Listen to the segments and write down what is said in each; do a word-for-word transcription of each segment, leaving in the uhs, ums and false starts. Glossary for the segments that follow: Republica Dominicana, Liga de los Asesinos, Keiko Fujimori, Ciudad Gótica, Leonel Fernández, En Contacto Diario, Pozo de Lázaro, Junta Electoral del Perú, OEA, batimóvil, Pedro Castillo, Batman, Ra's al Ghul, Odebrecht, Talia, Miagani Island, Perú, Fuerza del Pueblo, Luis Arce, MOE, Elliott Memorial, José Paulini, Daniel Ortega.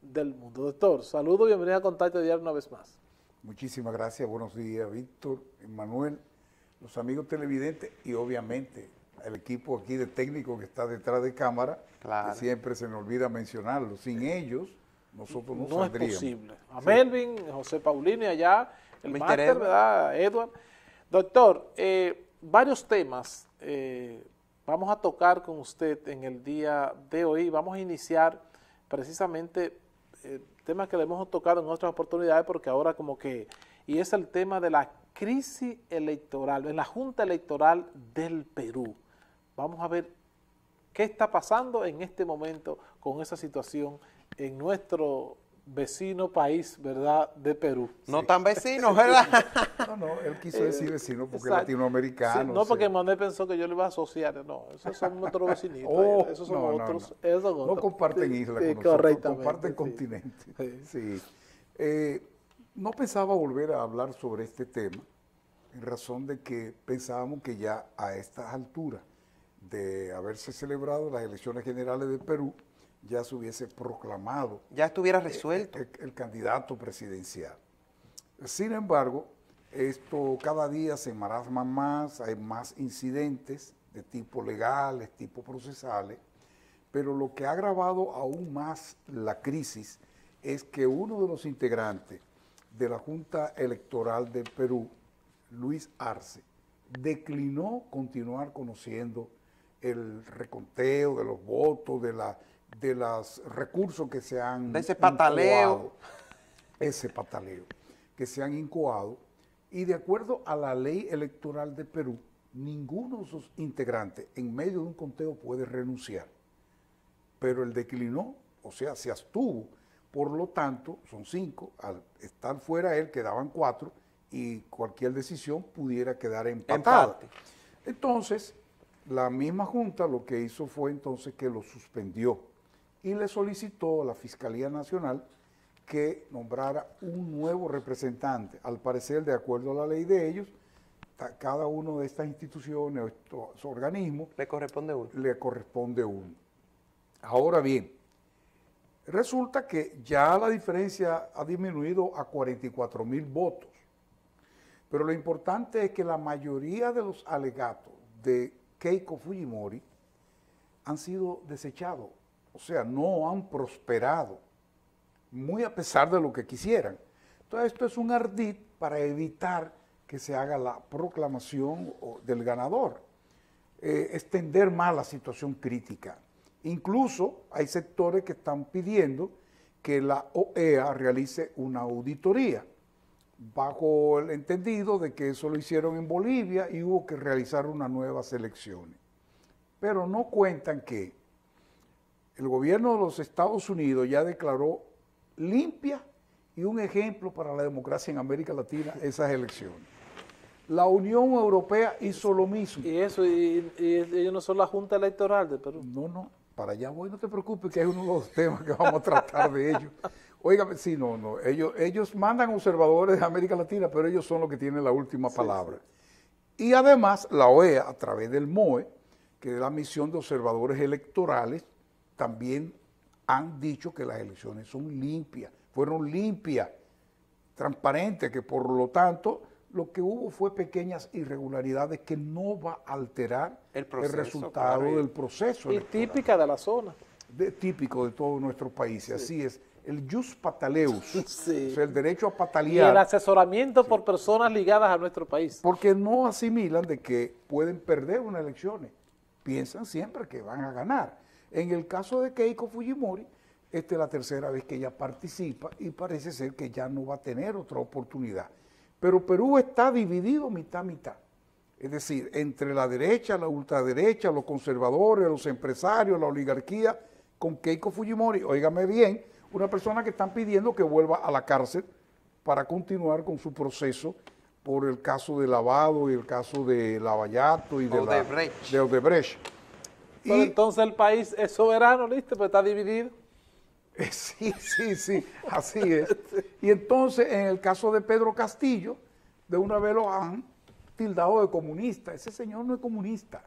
Del mundo. Doctor, saludo, bienvenido a Contacto Diario una vez más. Muchísimas gracias, buenos días Víctor, Manuel, los amigos televidentes y obviamente el equipo aquí de técnico que está detrás de cámara, claro, que siempre se nos olvida mencionarlo, sin ellos nosotros no, no saldríamos. No es posible. A sí. Melvin, José Paulini allá, el máster, ¿verdad? Edward. Doctor, eh, varios temas eh, vamos a tocar con usted en el día de hoy, vamos a iniciar precisamente eh, temas que le hemos tocado en otras oportunidades porque ahora como que, y es el tema de la crisis electoral, en la Junta Electoral del Perú. Vamos a ver qué está pasando en este momento con esa situación en nuestro vecino país, ¿verdad?, de Perú. No sí. tan vecino, ¿verdad? No, no, él quiso decir vecino porque es latinoamericano. Sí, no, o sea, porque Manuel pensó que yo le iba a asociar. No, esos son nuestros vecinitos. Oh, esos son no, otros. No, no. Esos otros. No comparten sí, isla sí, con nosotros, comparten sí. continente. Sí. Sí. Eh, no pensaba volver a hablar sobre este tema en razón de que pensábamos que ya a estas alturas de haberse celebrado las elecciones generales de Perú, ya se hubiese proclamado. Ya estuviera resuelto. El, el, el candidato presidencial. Sin embargo, esto cada día se marasma más, hay más incidentes de tipo legales, tipo procesales, pero lo que ha agravado aún más la crisis es que uno de los integrantes de la Junta Electoral del Perú, Luis Arce, declinó continuar conociendo el reconteo de los votos, de la... de los recursos que se han de ese pataleo, incoado, ese pataleo, que se han incoado, y de acuerdo a la ley electoral de Perú, ninguno de sus integrantes en medio de un conteo puede renunciar, pero él declinó, o sea, se abstuvo, por lo tanto, son cinco, al estar fuera él quedaban cuatro, y cualquier decisión pudiera quedar empatada. Empate. Entonces, la misma Junta lo que hizo fue entonces que lo suspendió, y le solicitó a la Fiscalía Nacional que nombrara un nuevo representante. Al parecer, de acuerdo a la ley de ellos, a cada una de estas instituciones o estos organismos... Le corresponde uno. Le corresponde uno. Ahora bien, resulta que ya la diferencia ha disminuido a cuarenta y cuatro mil votos, pero lo importante es que la mayoría de los alegatos de Keiko Fujimori han sido desechados. O sea, no han prosperado, muy a pesar de lo que quisieran. Entonces, esto es un ardid para evitar que se haga la proclamación del ganador, eh, extender más la situación crítica. Incluso hay sectores que están pidiendo que la O E A realice una auditoría, bajo el entendido de que eso lo hicieron en Bolivia y hubo que realizar unas nuevas elecciones. Pero no cuentan que el gobierno de los Estados Unidos ya declaró limpia y un ejemplo para la democracia en América Latina esas elecciones. La Unión Europea hizo lo mismo. ¿Y eso? ¿Y, y ellos no son la Junta Electoral de Perú? No, no, para allá voy, no te preocupes, que es uno de los temas que vamos a tratar de ellos. Óigame, sí, no, no, ellos, ellos mandan observadores de América Latina, pero ellos son los que tienen la última palabra. Sí, sí. Y además la O E A, a través del M O E, que es la misión de observadores electorales, también han dicho que las elecciones son limpias, fueron limpias, transparentes, que por lo tanto lo que hubo fue pequeñas irregularidades que no va a alterar el, proceso, el resultado claro. del proceso electoral. Y típica de la zona. De, típico de todos nuestros países, sí. así es. El jus pataleus, sí. o sea, el derecho a patalear. Y el asesoramiento sí. por personas ligadas a nuestro país. Porque no asimilan de que pueden perder unas elecciones, piensan siempre que van a ganar. En el caso de Keiko Fujimori, esta es la tercera vez que ella participa y parece ser que ya no va a tener otra oportunidad. Pero Perú está dividido mitad-mitad. Es decir, entre la derecha, la ultraderecha, los conservadores, los empresarios, la oligarquía, con Keiko Fujimori, óigame bien, una persona que están pidiendo que vuelva a la cárcel para continuar con su proceso por el caso de lavado y el caso de Lavallato y de Odebrecht. La, de Odebrecht. Pero y, entonces el país es soberano, ¿listo? Pero está dividido. Sí, sí, sí, así es. Y entonces, en el caso de Pedro Castillo, de una vez lo han tildado de comunista. Ese señor no es comunista.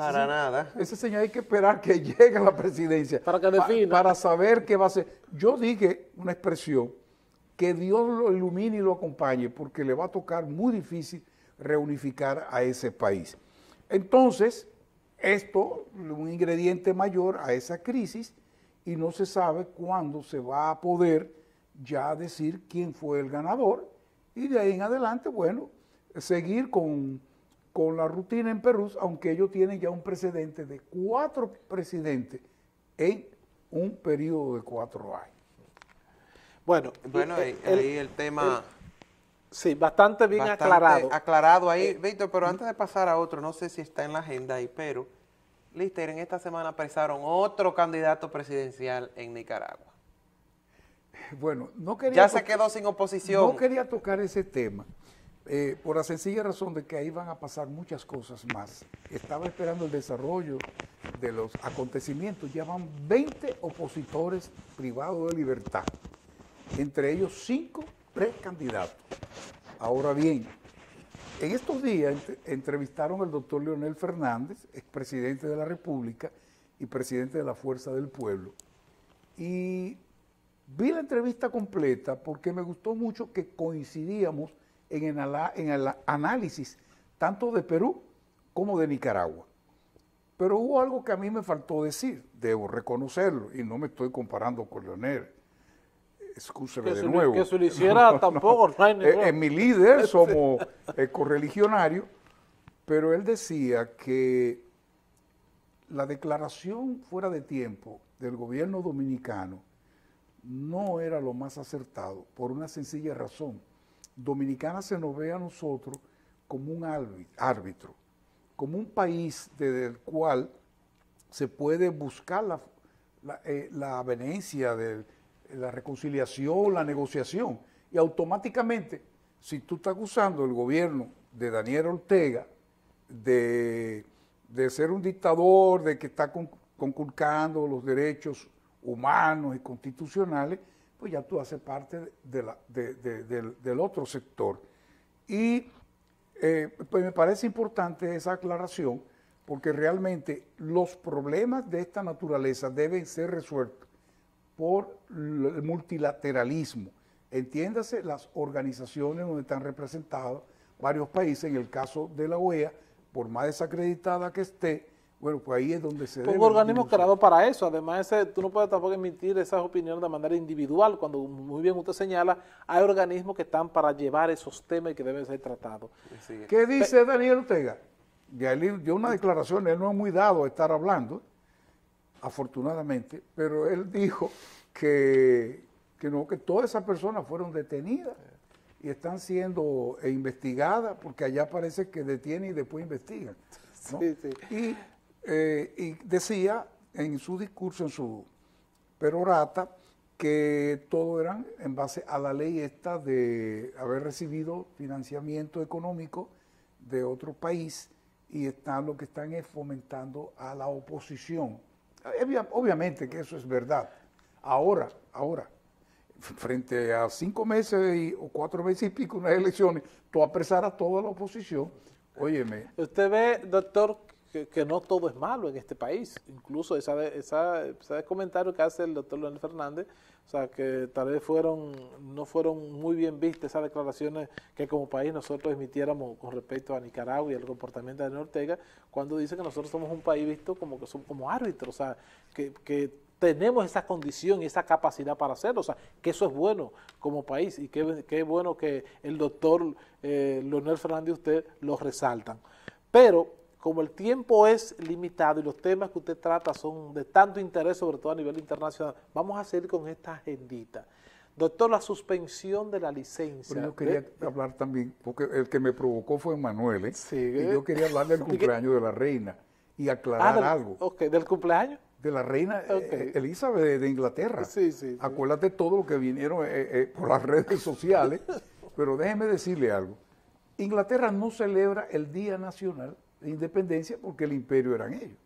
Para ese, nada. Ese señor hay que esperar que llegue a la presidencia. Para que defina. Pa, para saber qué va a hacer. Yo dije una expresión, que Dios lo ilumine y lo acompañe, porque le va a tocar muy difícil reunificar a ese país. Entonces, esto es un ingrediente mayor a esa crisis y no se sabe cuándo se va a poder ya decir quién fue el ganador y de ahí en adelante, bueno, seguir con... con la rutina en Perú, aunque ellos tienen ya un precedente de cuatro presidentes en un periodo de cuatro años. Bueno, bueno el, el, ahí el tema... El, sí, bastante bien bastante aclarado. Aclarado ahí, eh, Víctor, pero antes de pasar a otro, no sé si está en la agenda ahí, pero, Lister, en esta semana apresaron otro candidato presidencial en Nicaragua. Bueno, no quería... Ya se quedó sin oposición. No quería tocar ese tema. Eh, por la sencilla razón de que ahí van a pasar muchas cosas más. Estaba esperando el desarrollo de los acontecimientos. Ya van veinte opositores privados de libertad, entre ellos cinco precandidatos. Ahora bien, en estos días ent- entrevistaron al doctor Leonel Fernández, expresidente de la República y presidente de la Fuerza del Pueblo. Y vi la entrevista completa porque me gustó mucho que coincidíamos en el, en el análisis tanto de Perú como de Nicaragua. Pero hubo algo que a mí me faltó decir, debo reconocerlo, y no me estoy comparando con Leonel, excúseme de nuevo. Que se lo hiciera tampoco. No, no. Eh, eh, mi líder, somos eh, correligionarios, pero él decía que la declaración fuera de tiempo del gobierno dominicano no era lo más acertado por una sencilla razón. Dominicana se nos ve a nosotros como un árbitro, como un país desde el cual se puede buscar la, la, eh, la avenencia, de, la reconciliación, la negociación. Y automáticamente, si tú estás acusando el gobierno de Daniel Ortega de, de ser un dictador, de que está conculcando los derechos humanos y constitucionales, pues ya tú haces parte de la, de, de, de, del, del otro sector. Y eh, pues me parece importante esa aclaración, porque realmente los problemas de esta naturaleza deben ser resueltos por el multilateralismo. Entiéndase, las organizaciones donde están representados varios países, en el caso de la O E A, por más desacreditada que esté, bueno, pues ahí es donde se debe. Un organismo creado para eso. Además, ese, tú no puedes tampoco emitir esas opiniones de manera individual. Cuando, muy bien usted señala, hay organismos que están para llevar esos temas y que deben ser tratados. Sí. ¿Qué dice Pe Daniel Ortega? De él dio una declaración, él no es muy dado a estar hablando, afortunadamente, pero él dijo que, que, no, que todas esas personas fueron detenidas y están siendo investigadas, porque allá parece que detienen y después investigan, ¿no? Sí, sí. Y, Eh, y decía en su discurso, en su perorata, que todo eran en base a la ley esta de haber recibido financiamiento económico de otro país y están, lo que están es fomentando a la oposición. Obviamente que eso es verdad. Ahora, ahora, frente a cinco meses y, o cuatro meses y pico, unas elecciones, tú apresar a toda la oposición, óyeme. Usted ve, doctor, Que, que no todo es malo en este país. Incluso esa, esa, ese comentario que hace el doctor Leonel Fernández, o sea, que tal vez fueron no fueron muy bien vistas esas declaraciones que como país nosotros emitiéramos con respecto a Nicaragua y el comportamiento de Daniel Ortega, cuando dice que nosotros somos un país visto como que somos como árbitros, o sea, que, que tenemos esa condición y esa capacidad para hacerlo, o sea, que eso es bueno como país y que, que es bueno que el doctor eh, Leonel Fernández y usted lo resaltan. Pero como el tiempo es limitado y los temas que usted trata son de tanto interés, sobre todo a nivel internacional, vamos a seguir con esta agendita. Doctor, la suspensión de la licencia. Pero yo quería ¿Eh? hablar también, porque el que me provocó fue Manuel, ¿eh? Sí, ¿eh? Y yo quería hablar del cumpleaños de la reina y aclarar ah, del, algo. Ok, ¿del cumpleaños? De la reina okay. Elizabeth de, de Inglaterra. Sí, sí, sí. Acuérdate todo lo que vinieron eh, eh, por las redes sociales, pero déjeme decirle algo. Inglaterra no celebra el Día Nacional de Independencia porque el imperio eran ellos.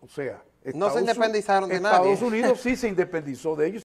O sea, Estados, no se independizaron de Estados nadie. Estados Unidos sí se independizó de ellos,